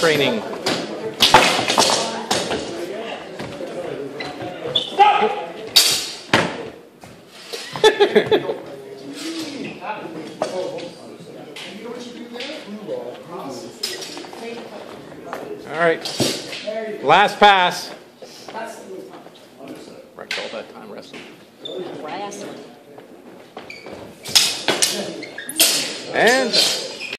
Training. Stop! All right. Last pass. Wrecked all that time wrestling. And...